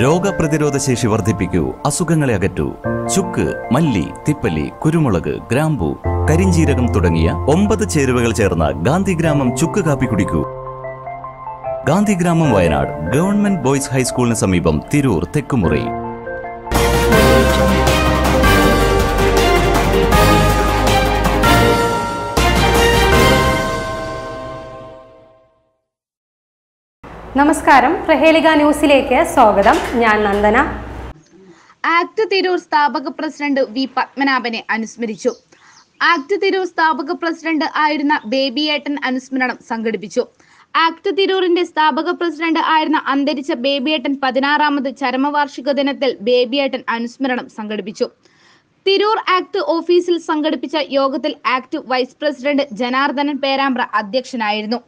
Roga Pradirodha Seshivarthipiku, Asukangalagatu, Chukka, Malli, Tipali, Kurumulaga, Grambu, Karinji Ragam Tudangiya, Ombathu Cheruvagal Cherna, Gandhi Gramam Chukka Kapikudiku, Gandhi Gramam Vayanar, Government Boys High School Namaskaram, Tirur, Tekkumuri. Namaskaram, Praheliga Newsileke, Swagadam, Njan Nandana. Act Tirur Sthapaka President V. Anusmirichu. Act Tirur Sthapaka President Airna Babyettan Anusmiranam Sanghadipichu. Act Tirurinte Sthapaka President Airna Andericha Babyettan 16-amathe Charamavarshika Dinathil Babyettan Anusmiranam Sanghadipichu. Tirur Act Officeil Sanghadipicha Yogathil Act Vice President Janardhanan Perambra Adhyakshanayirunnu.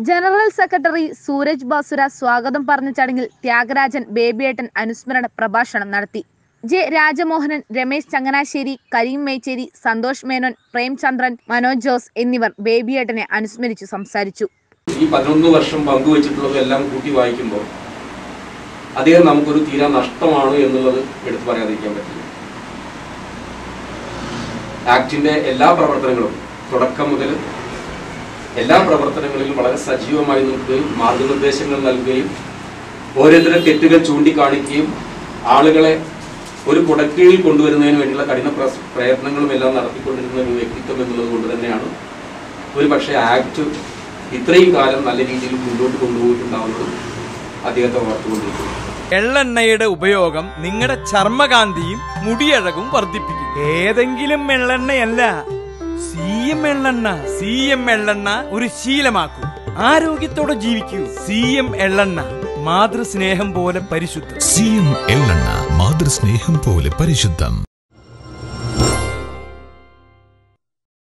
General Secretary Suraj Basura Swagadam Parnachangil, Tiagarajan, Babyettan Anusmarana Prabhashanam Nadathi. J. Raja Mohanan, Remesh Changanashiri, Karim Mecheri, Sandosh Menon, Prem Chandran, Manojos, Indiva, Babyettan Anusmirichu Samsarichu. This 11 വർഷം പങ്കുവെച്ചിട്ടുള്ളത് എല്ലാം കൂട്ടി വായിക്കുമ്പോൾ അദ്ദേഹം നമുക്ക് ഒരു തീരാ നഷ്ടമാണ് എന്നുള്ളത് എടുത്തു പറയാതിരിക്കാൻ പറ്റില്ല. ആക്ടിന്റെ എല്ലാ പ്രവർത്തനങ്ങളും തുടക്കം മുതൽ എല്ലാ പ്രവർത്തനങ്ങളിലും വളരെ സജീവമായി നിൽക്കുകയും മാർഗ്ഗനിർദ്ദേശങ്ങൾ നൽകുകയും ഓരോരുത്തരുടെ തെറ്റുകൾ ചൂണ്ടിക്കാണിക്കുകയും ആളുകളെ ഒരു കുടക്കീഴിൽ കൊണ്ടുവരുന്നതിന് വേണ്ടിയുള്ള കഠിന പ്രയത്നങ്ങളും എല്ലാം നടത്തിക്കൊണ്ടിരുന്ന ഒരു വ്യക്തിത്വം എന്നുള്ളതുകൊണ്ട് തന്നെയാണ് ഒരുപക്ഷേ ആക്ട് ഇത്രയും കാലം നല്ല രീതിയിൽ മുന്നോട്ട് കൊണ്ടുപോയിട്ടുണ്ടാവുന്നത് അദ്ദേഹത്തെ ഓർത്തുകൊണ്ടിരിക്കുന്നു. എള്ളെണ്ണയുടെ ഉപയോഗം നിങ്ങളുടെ ചർമ്മകാന്തിയും മുടിയഴകും വർദ്ധിപ്പിക്കും. ഏതെങ്കിലും എള്ളെണ്ണയല്ല, സി എം എൽ എണ്ണ ഒരു ശീലമാക്കൂ. ആരോഗ്യത്തോടെ ജീവിക്കൂ. സി എം എൽ എണ്ണ മാതൃസ്നേഹം പോലെ പരിശുദ്ധം. സി എം എൽ എണ്ണ മാതൃസ്നേഹം പോലെ പരിശുദ്ധം.